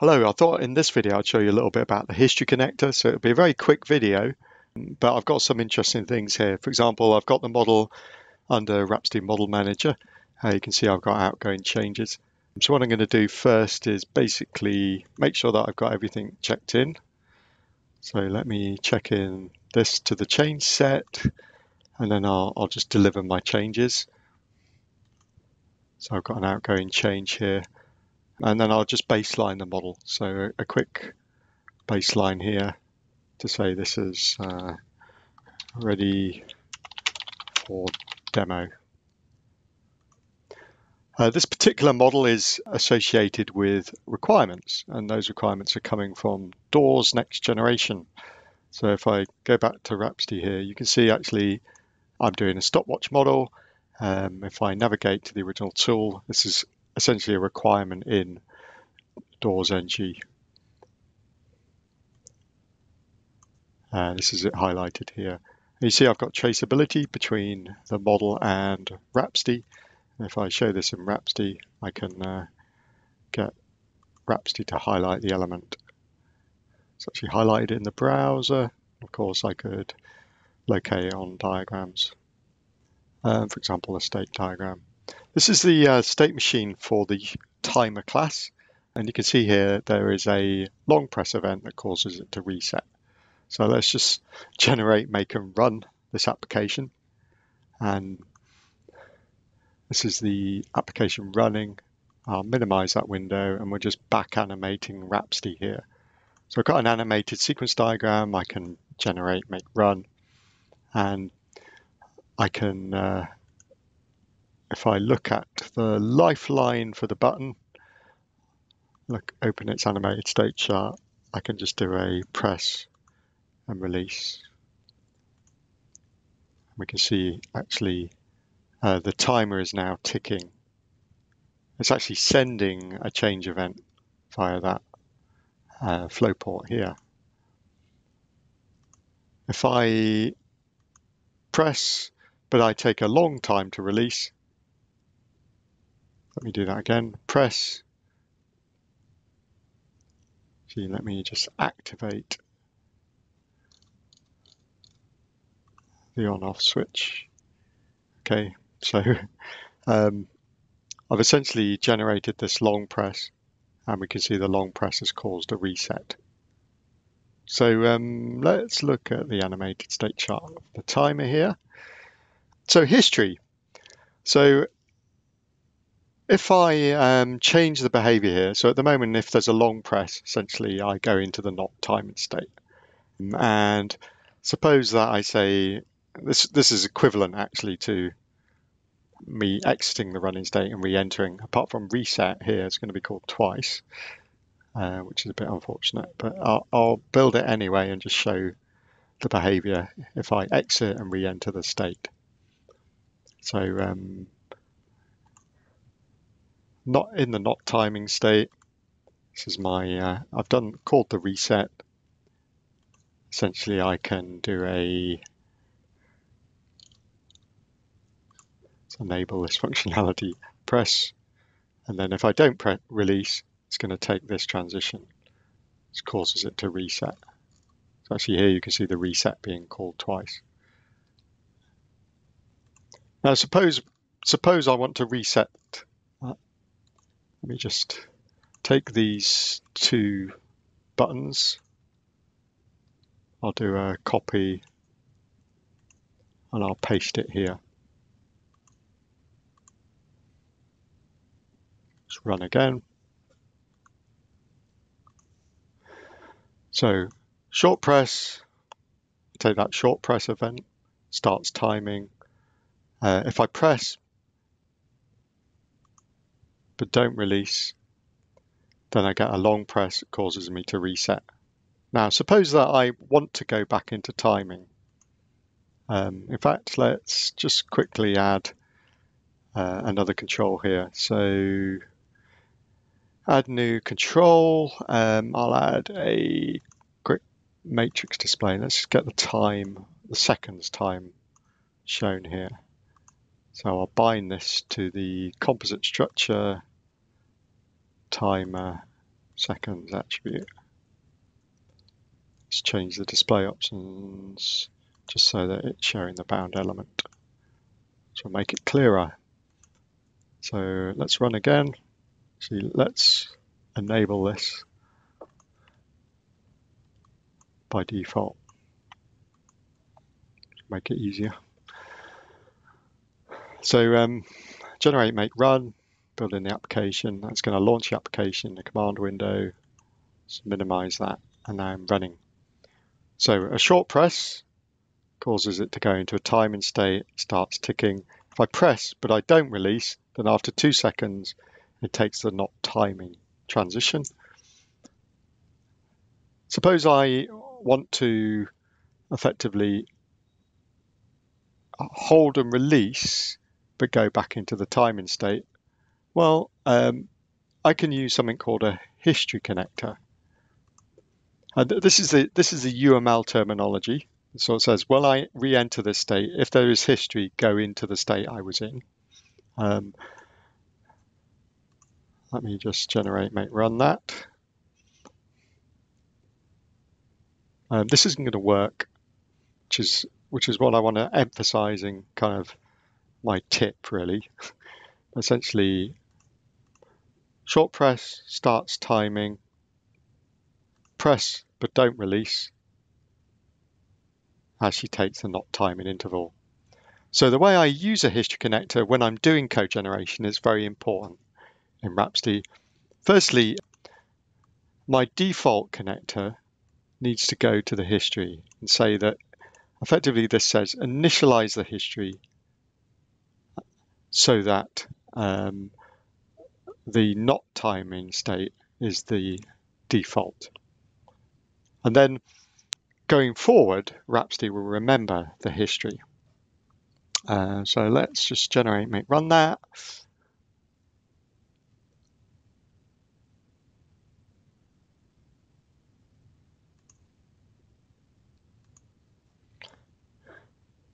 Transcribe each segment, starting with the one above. Hello, I thought in this video I'd show you a little bit about the history connector. So it'll be a very quick video, but I've got some interesting things here. For example, I've got the model under Rhapsody Model Manager. You can see I've got outgoing changes. So what I'm going to do first is basically make sure that I've got everything checked in. So let me check in this to the change set, and then I'll just deliver my changes. So I've got an outgoing change here. And then I'll just baseline the model. So a quick baseline here to say this is ready for demo. This particular model is associated with requirements, and those requirements are coming from Doors Next Generation. So if I go back to Rhapsody here, you can see actually I'm doing a stopwatch model. If I navigate to the original tool, this is essentially a requirement in Doors NG. This is it highlighted here. And you see I've got traceability between the model and Rhapsody. And if I show this in Rhapsody, I can get Rhapsody to highlight the element. It's actually highlighted in the browser. Of course, I could locate it on diagrams. For example, a state diagram. This is the state machine for the timer class, and you can see here there is a long press event that causes it to reset. So let's just generate, make and run this application, and this is the application running. I'll minimize that window, and we're just back animating Rhapsody here. So I've got an animated sequence diagram. I can generate, make, run, and I can if I look at the lifeline for the button, look, open its animated state chart, I can just do a press and release. We can see actually the timer is now ticking. It's actually sending a change event via that flow port here. If I press, but I take a long time to release, let me do that again, press. See, let me just activate the on-off switch. Okay, so I've essentially generated this long press, and we can see the long press has caused a reset. So let's look at the animated state chart of the timer here. So history. So if I change the behavior here, so at the moment, if there's a long press, essentially I go into the not timed state. And suppose that I say, this is equivalent actually to me exiting the running state and re-entering, apart from reset here, it's going to be called twice, which is a bit unfortunate, but I'll build it anyway and just show the behavior if I exit and re-enter the state. So not in the not timing state. This is my, I've done, called the reset. Essentially I can do a, let's enable this functionality, press, and then if I don't press release, it's going to take this transition, which causes it to reset. So actually here you can see the reset being called twice. Now suppose I want to reset. Let me just take these two buttons. I'll do a copy and I'll paste it here. Let's run again. So short press, take that short press event, starts timing. If I press, but don't release, then I get a long press that causes me to reset. Now, suppose that I want to go back into timing. In fact, let's just quickly add another control here. So add new control. I'll add a quick matrix display. Let's get the time, the seconds time shown here. So I'll bind this to the composite structure timer seconds attribute. Let's change the display options just so that it's showing the bound element. So make it clearer. So let's run again. See, let's enable this by default. Make it easier. So generate, make, run, build in the application. That's going to launch the application, the command window. Let's minimize that, and now I'm running. So a short press causes it to go into a timing state, it starts ticking. If I press but I don't release, then after 2 seconds, it takes the not timing transition. Suppose I want to effectively hold and release, but go back into the timing state. Well, I can use something called a history connector. And this is the UML terminology. So it says, well, I re-enter this state. If there is history, go into the state I was in. Let me just generate, make, run that. This isn't going to work, which is what I want to emphasize in kind of my tip, really. Essentially, short press starts timing, press but don't release, actually takes the not timing interval. So the way I use a history connector when I'm doing code generation is very important in Rhapsody. Firstly, my default connector needs to go to the history and say that effectively this says initialize the history so that the not timing state is the default. And then going forward, Rhapsody will remember the history. So let's just generate, make, run that.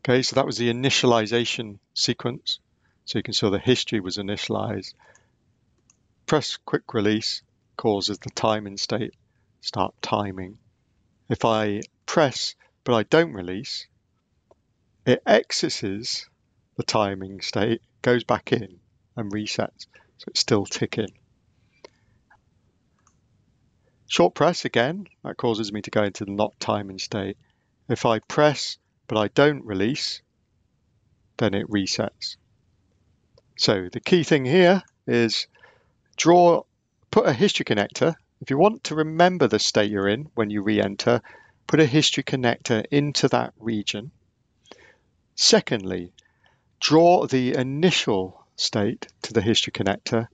Okay, so that was the initialization sequence. So you can see the history was initialized. Press quick release causes the timing state, start timing. If I press but I don't release, it accesses the timing state, goes back in and resets. So it's still ticking. Short press again, that causes me to go into the not timing state. If I press but I don't release, then it resets. So the key thing here is put a history connector. If you want to remember the state you're in when you re-enter, put a history connector into that region. Secondly, draw the initial state to the history connector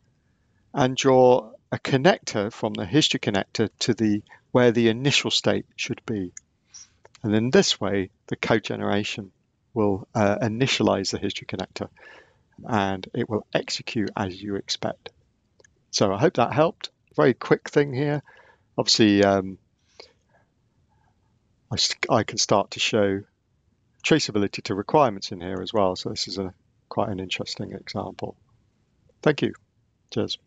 and draw a connector from the history connector to where the initial state should be. And in this way, the code generation will initialize the history connector and it will execute as you expect. So I hope that helped. Very quick thing here. Obviously, I can start to show traceability to requirements in here as well. So this is quite an interesting example. Thank you. Cheers.